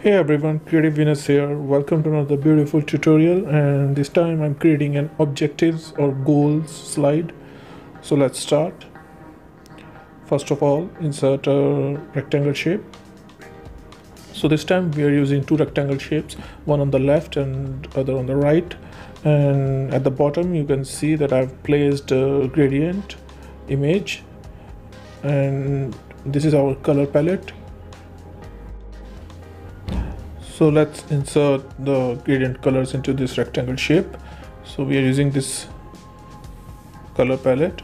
Hey everyone, Creative Venus here. Welcome to another beautiful tutorial, and this time I'm creating an objectives or goals slide. So let's start. First of all, insert a rectangle shape. So this time we are using two rectangle shapes, one on the left and other on the right, and at the bottom you can see that I've placed a gradient image, and this is our color palette. So let's insert the gradient colors into this rectangle shape. So we are using this color palette.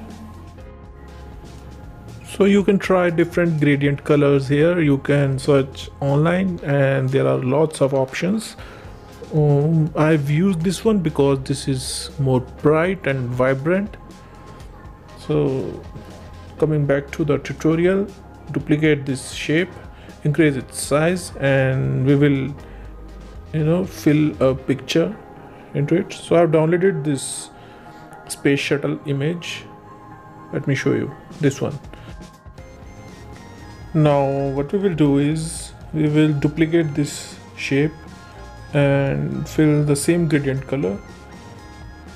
So you can try different gradient colors here. You can search online and there are lots of options. I've used this one because this is more bright and vibrant. So coming back to the tutorial, duplicate this shape, increase its size, and we will fill a picture into it. So I've downloaded this space shuttle image. Let me show you this one. Now what we will do is we will duplicate this shape and fill the same gradient color,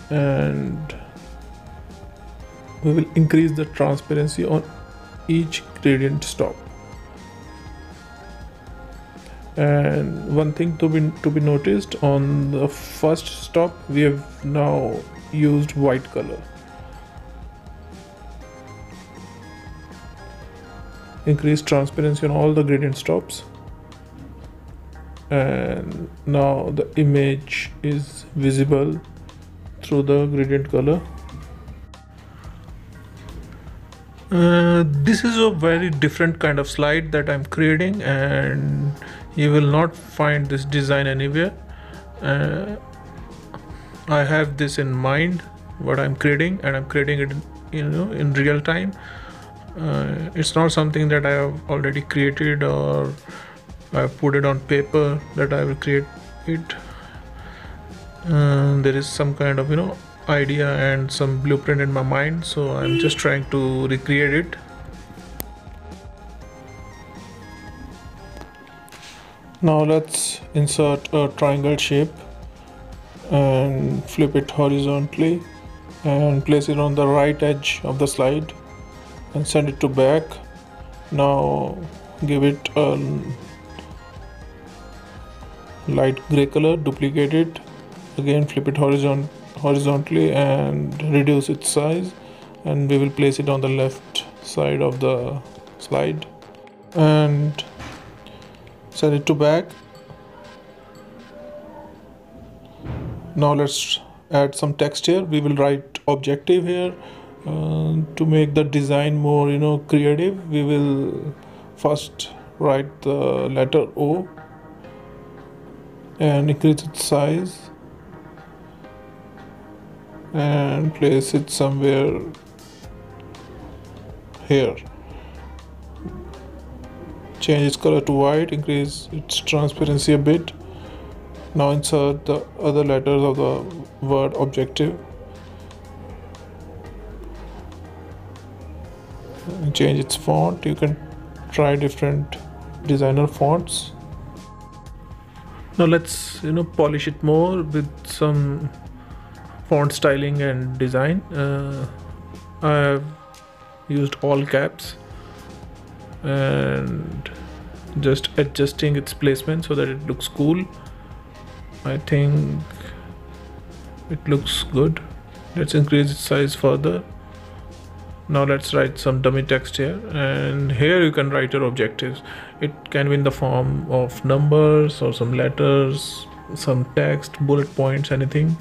and we will increase the transparency on each gradient stop. And one thing to be noticed, on the first stop we have now used white color. Increase transparency on all the gradient stops, and now the image is visible through the gradient color. This is a very different kind of slide that I'm creating, and you will not find this design anywhere. I have this in mind what I'm creating, and I'm creating it in real time. It's not something that I have already created or I've put it on paper that I will create it. There is some kind of idea and some blueprint in my mind, so I'm just trying to recreate it. Now let's insert a triangle shape and flip it horizontally and place it on the right edge of the slide and send it to back. Now give it a light gray color, duplicate it again, flip it horizontally and reduce its size, and we will place it on the left side of the slide and send it to back. Now let's add some text here. We will write objective here. To make the design more creative, we will first write the letter O and increase its size and place it somewhere here. Change its color to white, increase its transparency a bit. Now insert the other letters of the word objective. Change its font. You can try different designer fonts. Now let's polish it more with some font styling and design. I have used all caps and just adjusting its placement so that it looks cool. I think it looks good. Let's increase its size further. Now let's write some dummy text here, and here you can write your objectives. It can be in the form of numbers or some letters, some text, bullet points, anything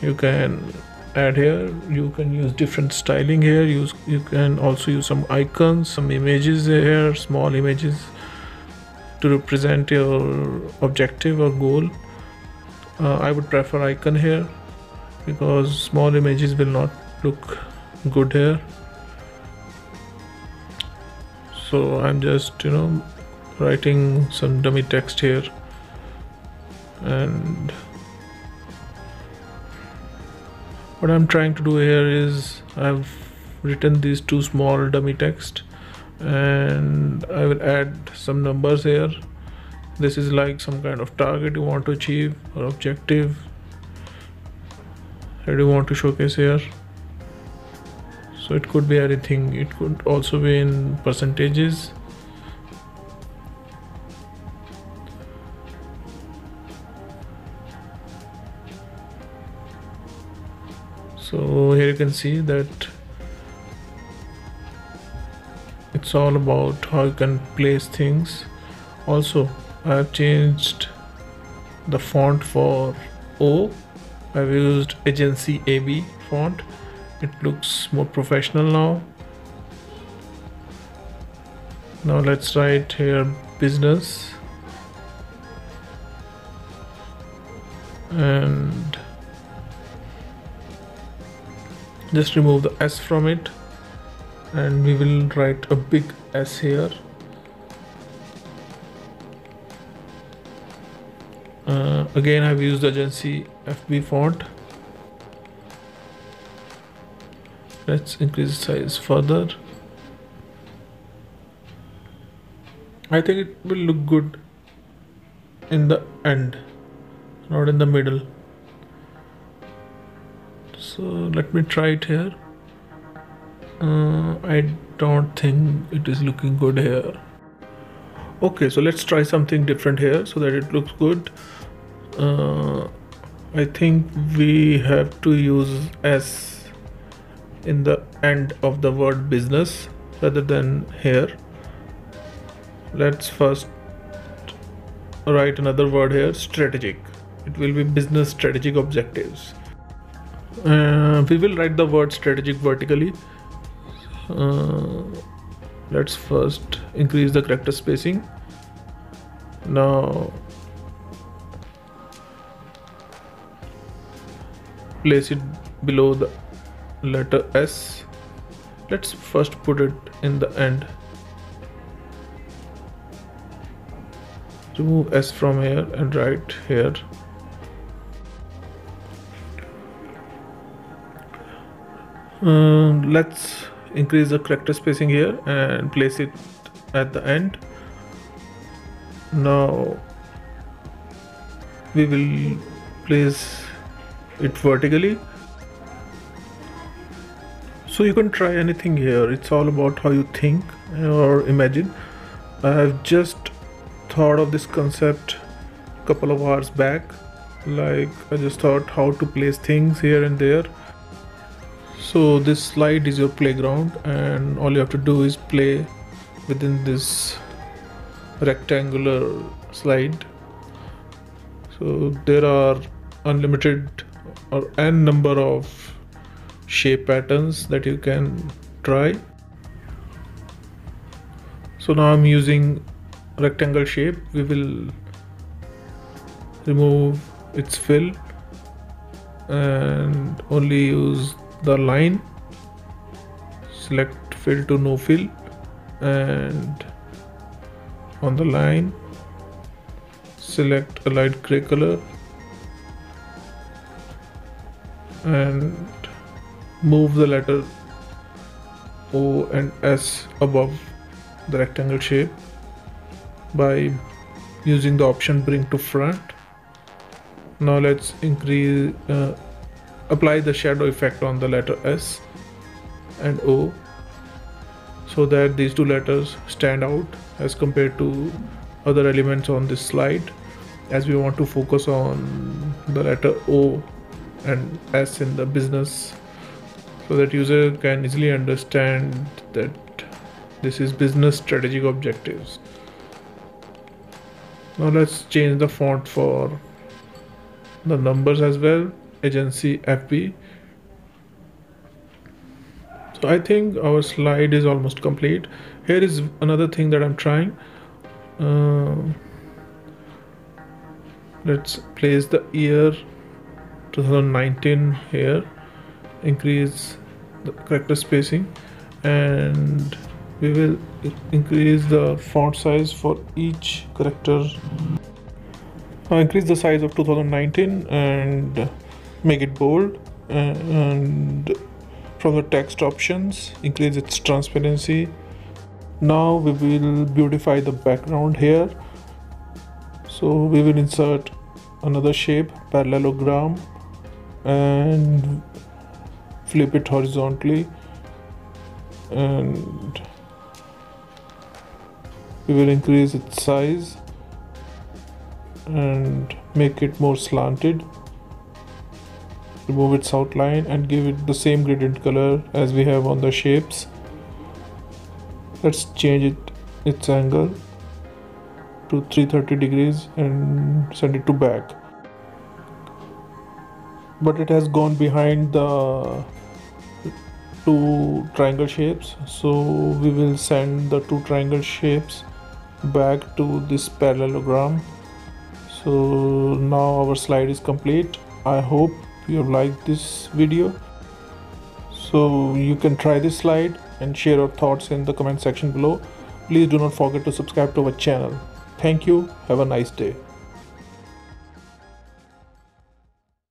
you can add here. You can use different styling here. You can also use some icons, some images here, small images to represent your objective or goal. I would prefer icon here because small images will not look good here. So I'm just writing some dummy text here, and what I'm trying to do here is I've written these two small dummy text, and I will add some numbers here This is like some kind of target you want to achieve or objective that you want to showcase here. So it could be anything. It could also be in percentages. So here you can see that it's all about how you can place things. Also, I have changed the font for O. I've used Agency FB font. It looks more professional now. Now let's write here business, and just remove the S from it, and we will write a big S here. Again, I've used the Agency FB font. Let's increase the size further. I think it will look good in the end, not in the middle. So let me try it here. I don't think it is looking good here. Okay, so let's try something different here so that it looks good. I think we have to use S in the end of the word business rather than here. Let's first write another word here, strategic. It will be business strategic objectives. We will write the word strategic vertically. Let's first increase the character spacing. Now place it below the letter S. Let's first put it in the end. Remove S from here and write here. Let's increase the character spacing here and place it at the end. Now we will place it vertically. So you can try anything here. It's all about how you think or imagine. I have just thought of this concept a couple of hours back. Like, I just thought how to place things here and there. So this slide is your playground, and all you have to do is play within this rectangular slide. So there are unlimited or n number of shape patterns that you can try. So now I'm using rectangle shape. We will remove its fill and only use the line. Select fill to no fill, and on the line select a light gray color and move the letter O and S above the rectangle shape by using the option bring to front. Now let's increase apply the shadow effect on the letter S and O so that these two letters stand out as compared to other elements on this slide, as we want to focus on the letter O and S in the business, so that user can easily understand that this is business strategic objectives. Now let's change the font for the numbers as well. Agency FP. So I think our slide is almost complete. Here is another thing that I'm trying. Let's place the year 2019 here. Increase the character spacing, and we will increase the font size for each character. Now increase the size of 2019 and make it bold, and from the text options increase its transparency. Now we will beautify the background here. So we will insert another shape, parallelogram, and flip it horizontally, and we will increase its size and make it more slanted, remove its outline and give it the same gradient color as we have on the shapes. Let's change its angle to 330 degrees and send it to back, but it has gone behind the two triangle shapes, so we will send the two triangle shapes back to this parallelogram. So now our slide is complete. I hope you have liked this video. So you can try this slide and share your thoughts in the comment section below. Please do not forget to subscribe to our channel. Thank you. Have a nice day.